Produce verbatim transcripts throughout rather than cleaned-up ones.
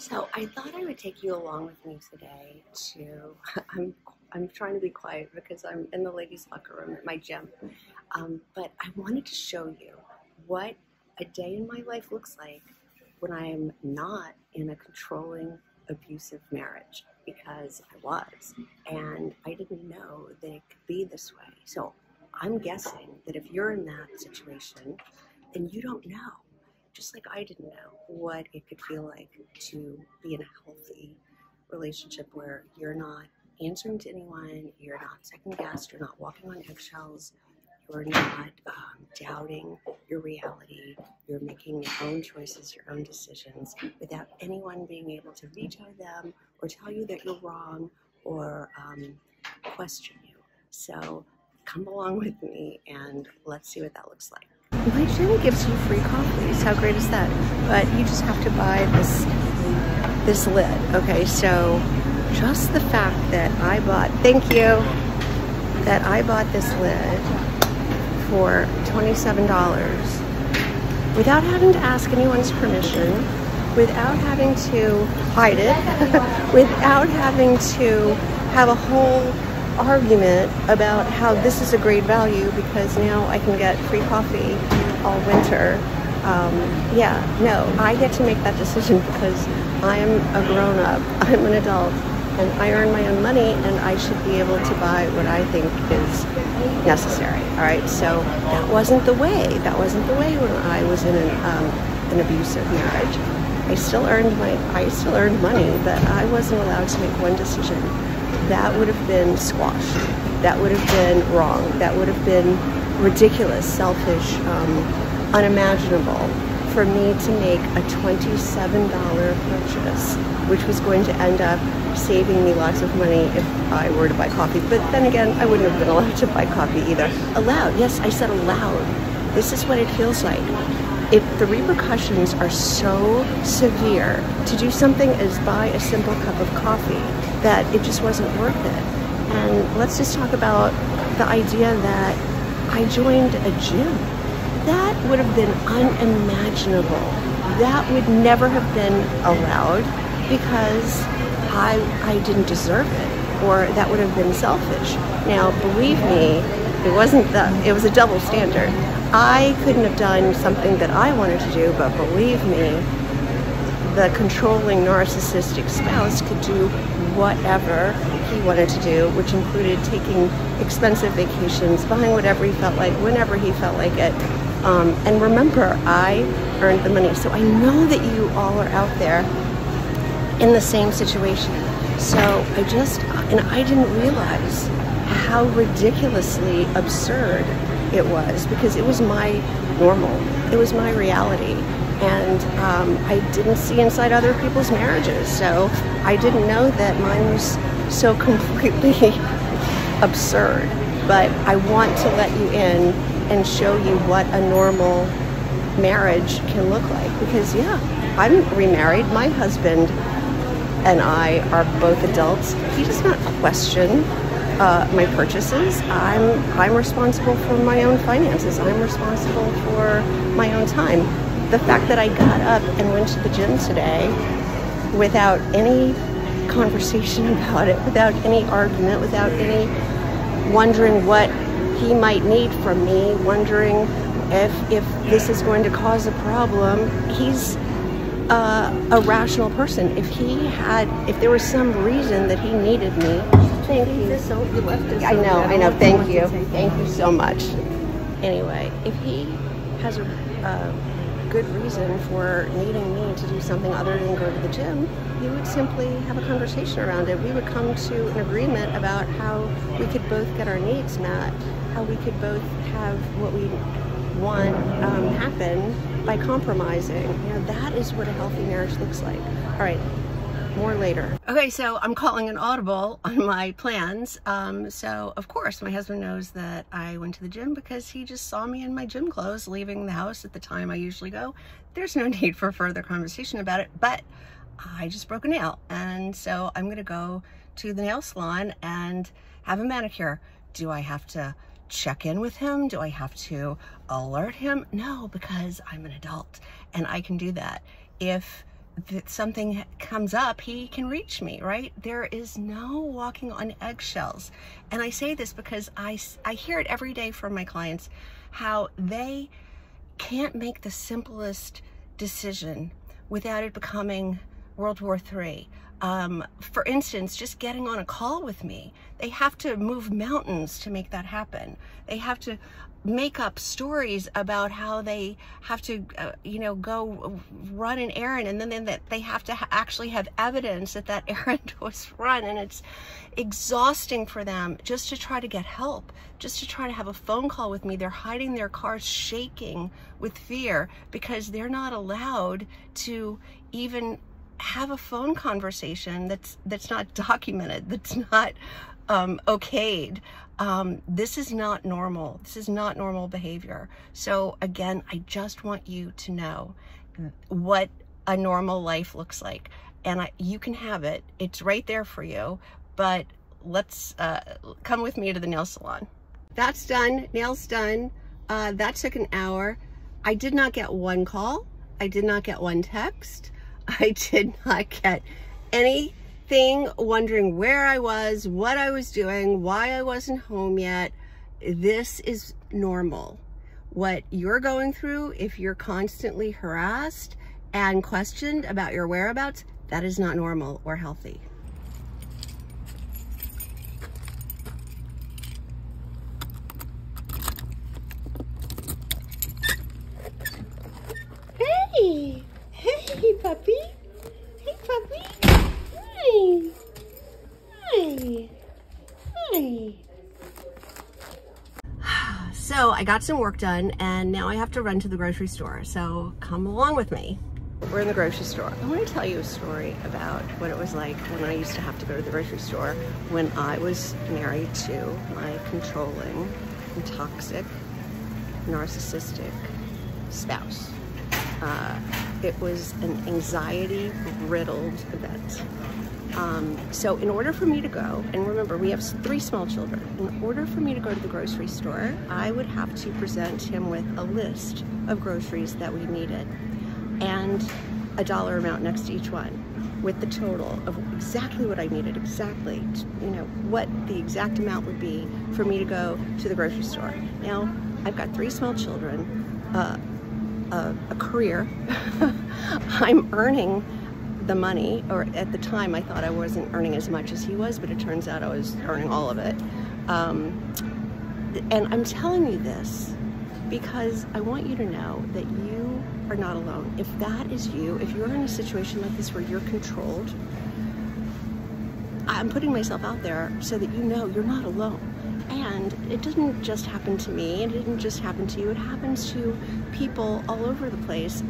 So I thought I would take you along with me today to, I'm, I'm trying to be quiet because I'm in the ladies' locker room at my gym, um, but I wanted to show you what a day in my life looks like when I am not in a controlling, abusive marriage, because I was, and I didn't know that it could be this way. So I'm guessing that if you're in that situation, then you don't know, just like I didn't know what it could feel like to be in a healthy relationship where you're not answering to anyone, you're not second-guessed, you're not walking on eggshells, you're not um, doubting your reality, you're making your own choices, your own decisions, without anyone being able to veto them or tell you that you're wrong or um, question you. So come along with me and let's see what that looks like. My gym gives you free coffees. How great is that? But you just have to buy this this lid. Okay, so just the fact that I bought, thank you, that I bought this lid for twenty-seven dollars without having to ask anyone's permission, without having to hide it, without having to have a whole argument about how this is a great value because now I can get free coffee all winter. Um, yeah, no, I get to make that decision because I'm a grown-up, I'm an adult, and I earn my own money, and I should be able to buy what I think is necessary. All right, so that wasn't the way. That wasn't the way when I was in an, um, an abusive marriage. I still earned my, I still earned money, but I wasn't allowed to make one decision. That would have been squashed. That would have been wrong. That would have been ridiculous, selfish, um, unimaginable for me to make a twenty-seven dollar purchase, which was going to end up saving me lots of money if I were to buy coffee. But then again, I wouldn't have been allowed to buy coffee either. Allowed, yes, I said allowed. This is what it feels like. If the repercussions are so severe to do something as buy a simple cup of coffee, that it just wasn't worth it. And let's just talk about the idea that I joined a gym. That would have been unimaginable. That would never have been allowed because I, I didn't deserve it, or that would have been selfish. Now, believe me, it wasn't the, it was a double standard. I couldn't have done something that I wanted to do, but believe me, the controlling narcissistic spouse could do whatever he wanted to do, which included taking expensive vacations, buying whatever he felt like, whenever he felt like it. Um, and remember, I earned the money. So I know that you all are out there in the same situation. So I just, and I didn't realize how ridiculously absurd it was, because it was my normal, it was my reality. And um, I didn't see inside other people's marriages, so I didn't know that mine was so completely absurd. But I want to let you in and show you what a normal marriage can look like, because yeah, I'm remarried. My husband and I are both adults. He does not question uh, my purchases. I'm, I'm responsible for my own finances. I'm responsible for my own time. The fact that I got up and went to the gym today without any conversation about it, without any argument, without any wondering what he might need from me, wondering if, if this is going to cause a problem. He's uh, a rational person. If he had, if there was some reason that he needed me, thank you. So, you left us I know, I know, thank you. Thank you so much. Anyway, if he has a, uh, good reason for needing me to do something other than go to the gym, you would simply have a conversation around it. We would come to an agreement about how we could both get our needs met, how we could both have what we want um, happen by compromising. You know, that is what a healthy marriage looks like. All right, more later. Okay, so I'm calling an audible on my plans. Um, so of course my husband knows that I went to the gym because he just saw me in my gym clothes leaving the house at the time I usually go. There's no need for further conversation about it, but I just broke a nail. And so I'm gonna go to the nail salon and have a manicure. Do I have to check in with him? Do I have to alert him? No, because I'm an adult and I can do that. If that something comes up, he can reach me, right? There is no walking on eggshells. And I say this because I, I hear it every day from my clients, how they can't make the simplest decision without it becoming World War Three. Um, for instance, just getting on a call with me. They have to move mountains to make that happen. They have to make up stories about how they have to, uh, you know, go run an errand, and then, then that they have to ha actually have evidence that that errand was run. And it's exhausting for them just to try to get help, just to try to have a phone call with me. They're hiding their cars, shaking with fear because they're not allowed to even have a phone conversation that's that's not documented, that's not um, okayed. Um, this is not normal. This is not normal behavior. So again, I just want you to know what a normal life looks like, and I, you can have it. It's right there for you. But let's uh, come with me to the nail salon. That's done. Nails done. Uh, that took an hour. I did not get one call. I did not get one text. I did not get anything wondering where I was, what I was doing, why I wasn't home yet. This is normal. What you're going through, if you're constantly harassed and questioned about your whereabouts, that is not normal or healthy. Hey! Hey, puppy. Hey, puppy. Hi. Hi. Hi. So I got some work done, and now I have to run to the grocery store. So come along with me. We're in the grocery store. I want to tell you a story about what it was like when I used to have to go to the grocery store when I was married to my controlling, and toxic, narcissistic spouse. Uh, it was an anxiety-riddled event. Um, so in order for me to go, and remember, we have three small children. In order for me to go to the grocery store, I would have to present him with a list of groceries that we needed and a dollar amount next to each one with the total of exactly what I needed, exactly, you know, what the exact amount would be for me to go to the grocery store. Now, I've got three small children. Uh, A, a career. I'm earning the money, or at the time I thought I wasn't earning as much as he was, but it turns out I was earning all of it. Um, and I'm telling you this because I want you to know that you are not alone. If that is you, if you're in a situation like this where you're controlled, I'm putting myself out there so that you know you're not alone. And it didn't just happen to me, it didn't just happen to you, it happens to people all over the place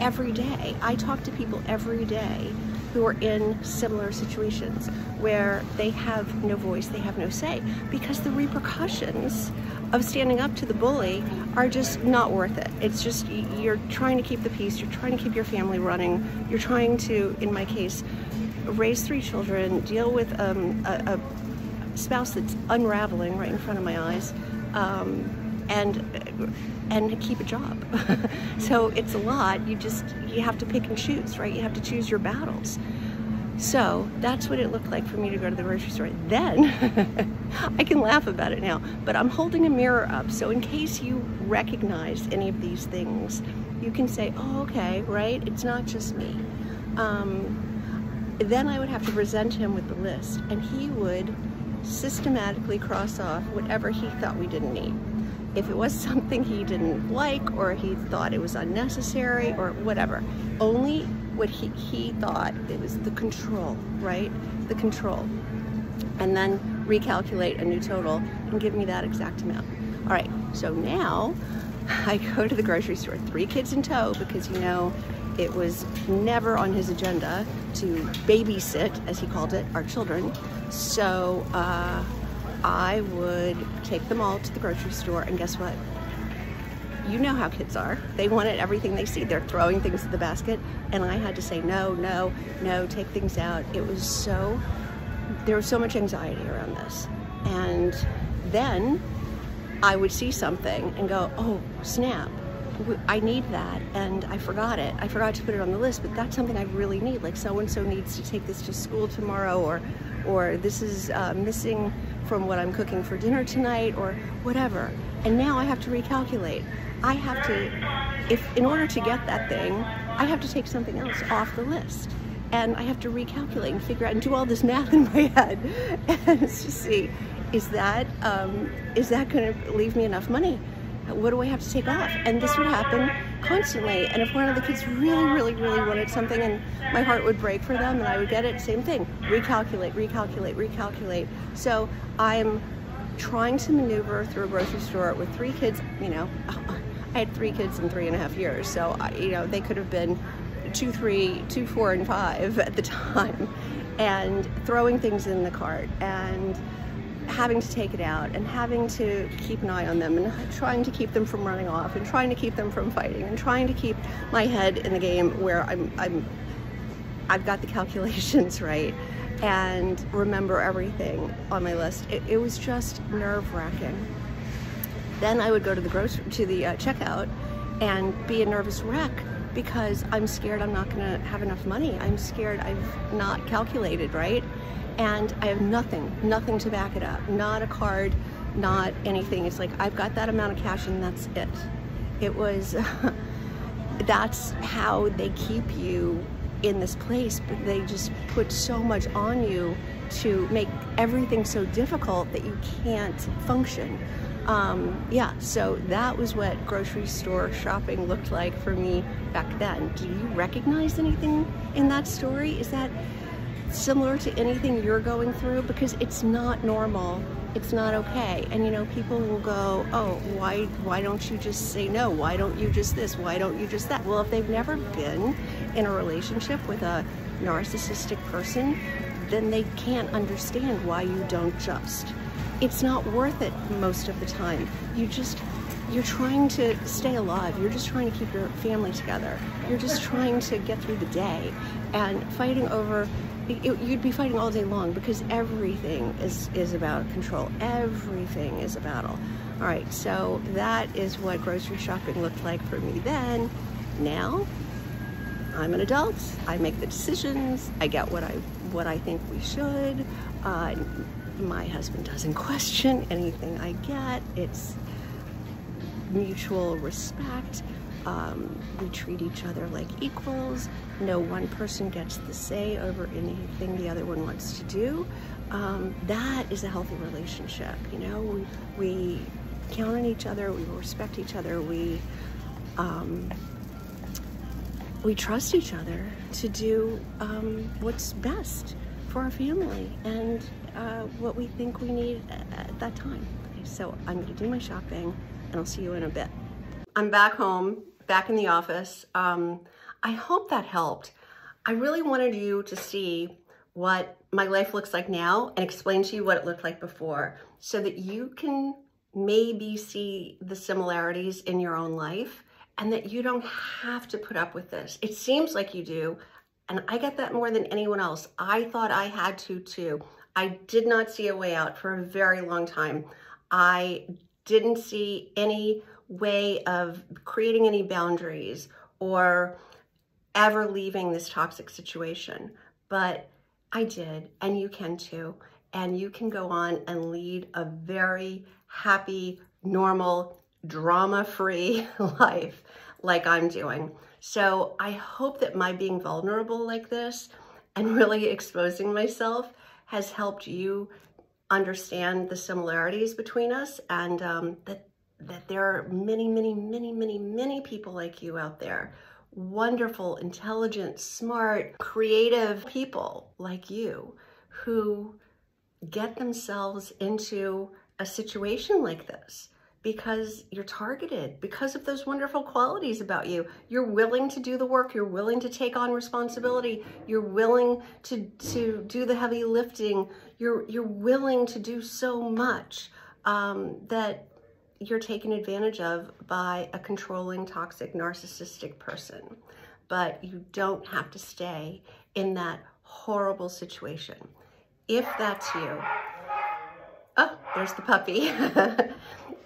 every day. I talk to people every day who are in similar situations where they have no voice, they have no say, because the repercussions of standing up to the bully are just not worth it. It's just, you're trying to keep the peace, you're trying to keep your family running, you're trying to, in my case, raise three children, deal with um, a, a spouse that's unraveling right in front of my eyes, um, and and keep a job. So it's a lot. You just, you have to pick and choose, right? You have to choose your battles. So that's what it looked like for me to go to the grocery store. Then, I can laugh about it now, but I'm holding a mirror up. So in case you recognize any of these things, you can say, oh, okay, right? It's not just me. Um, then I would have to present him with the list, and he would systematically cross off whatever he thought we didn't need. If it was something he didn't like, or he thought it was unnecessary, or whatever, only what he, he thought it was the control, right? The control. And then recalculate a new total and give me that exact amount. All right, so now I go to the grocery store, three kids in tow, because you know, it was never on his agenda to babysit, as he called it, our children. So uh, I would take them all to the grocery store, and guess what? You know how kids are. They wanted everything they see. They're throwing things at the basket, and I had to say, no, no, no, take things out. It was so, there was so much anxiety around this. And then I would see something and go, oh, snap. I need that, and I forgot it. I forgot to put it on the list, but that's something I really need. Like, so-and-so needs to take this to school tomorrow, or or this is uh, missing from what I'm cooking for dinner tonight, or whatever. And now I have to recalculate. I have to, if in order to get that thing, I have to take something else off the list. And I have to recalculate and figure out and do all this math in my head and to see, is that, um, is that gonna leave me enough money? What do I have to take off? And this would happen constantly. And if one of the kids really, really, really wanted something and my heart would break for them and I would get it, same thing. Recalculate, recalculate, recalculate. So I'm trying to maneuver through a grocery store with three kids. You know, I had three kids in three and a half years. So, I, you know, they could have been two, three, two, four, and five at the time. And throwing things in the cart and having to take it out and having to keep an eye on them and trying to keep them from running off and trying to keep them from fighting and trying to keep my head in the game where I'm, I'm, I've got the calculations right and remember everything on my list. It, it was just nerve-wracking. Then I would go to the grocery, to the uh, checkout and be a nervous wreck because I'm scared I'm not gonna have enough money. I'm scared I've not calculated right. And I have nothing, nothing to back it up. Not a card, not anything. It's like, I've got that amount of cash and that's it. It was, that's how they keep you in this place, but they just put so much on you to make everything so difficult that you can't function. Um, yeah, so that was what grocery store shopping looked like for me back then. Do you recognize anything in that story? Is that similar to anything you're going through? Because it's not normal, it's not okay. And you know, people will go, oh, why why don't you just say no? Why don't you just this? Why don't you just that? Well, if they've never been in a relationship with a narcissistic person, then they can't understand why you don't just. It's not worth it most of the time. You just, you're trying to stay alive. You're just trying to keep your family together. You're just trying to get through the day, and fighting over It, you'd be fighting all day long because everything is, is about control. Everything is a battle. All right, so that is what grocery shopping looked like for me then. Now, I'm an adult. I make the decisions. I get what I, what I think we should. Uh, my husband doesn't question anything I get. It's mutual respect. Um, we treat each other like equals. No one person gets the say over anything the other one wants to do. Um, that is a healthy relationship, you know? We, we count on each other, we respect each other, we, um, we trust each other to do um, what's best for our family and uh, what we think we need at, at that time. Okay, so I'm gonna do my shopping and I'll see you in a bit. I'm back home, back in the office. Um, I hope that helped. I really wanted you to see what my life looks like now and explain to you what it looked like before so that you can maybe see the similarities in your own life and that you don't have to put up with this. It seems like you do, and I get that more than anyone else. I thought I had to too. I did not see a way out for a very long time. I didn't see any way of creating any boundaries or ever leaving this toxic situation, but I did, and you can too, and you can go on and lead a very happy, normal, drama-free life like I'm doing. So I hope that my being vulnerable like this and really exposing myself has helped you understand the similarities between us, and um, that that there are many, many, many, many, many people like you out there. Wonderful, intelligent, smart, creative people like you who get themselves into a situation like this because you're targeted, because of those wonderful qualities about you. You're willing to do the work. You're willing to take on responsibility. You're willing to, to do the heavy lifting. You're, you're willing to do so much um, that you're taken advantage of by a controlling, toxic, narcissistic person. But you don't have to stay in that horrible situation. If that's you, oh, there's the puppy.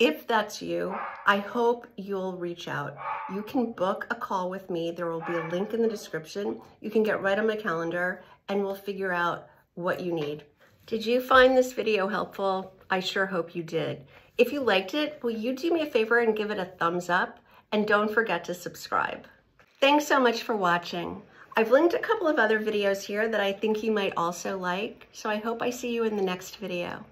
if that's you, I hope you'll reach out. You can book a call with me. There will be a link in the description. You can get right on my calendar and we'll figure out what you need. Did you find this video helpful? I sure hope you did. If you liked it, will you do me a favor and give it a thumbs up? And don't forget to subscribe. Thanks so much for watching. I've linked a couple of other videos here that I think you might also like, so I hope I see you in the next video.